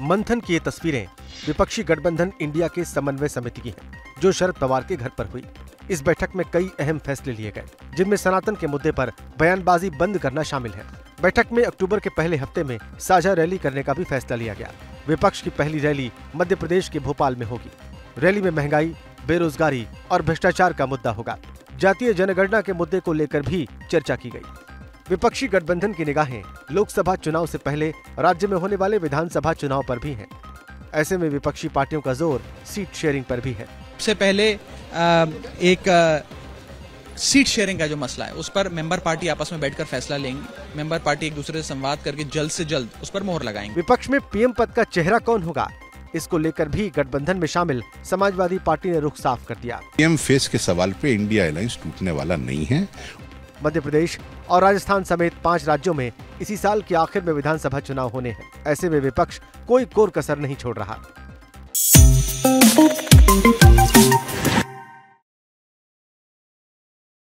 मंथन की ये तस्वीरें विपक्षी गठबंधन इंडिया के समन्वय समिति की हैं, जो शरद पवार के घर पर हुई। इस बैठक में कई अहम फैसले लिए गए, जिनमें सनातन के मुद्दे पर बयानबाजी बंद करना शामिल है। बैठक में अक्टूबर के पहले हफ्ते में साझा रैली करने का भी फैसला लिया गया। विपक्ष की पहली रैली मध्य प्रदेश के भोपाल में होगी। रैली में महंगाई, बेरोजगारी और भ्रष्टाचार का मुद्दा होगा। जातीय जनगणना के मुद्दे को लेकर भी चर्चा की गई। विपक्षी गठबंधन की निगाहें लोकसभा चुनाव से पहले राज्य में होने वाले विधानसभा चुनाव पर भी हैं। ऐसे में विपक्षी पार्टियों का जोर सीट शेयरिंग पर भी है। सबसे पहले सीट शेयरिंग का जो मसला है, उस पर मेंबर पार्टी आपस में बैठकर फैसला लेंगी। मेंबर पार्टी एक दूसरे से संवाद करके जल्द से जल्द उस पर मोहर लगाएंगे। विपक्ष में पीएम पद का चेहरा कौन होगा, इसको लेकर भी गठबंधन में शामिल समाजवादी पार्टी ने रुख साफ कर दिया। पीएम फेस के सवाल पे इंडिया एयरलाइंस टूटने वाला नहीं है। मध्य प्रदेश और राजस्थान समेत 5 राज्यों में इसी साल के आखिर में विधानसभा चुनाव होने हैं। ऐसे में विपक्ष कोई कोर कसर नहीं छोड़ रहा।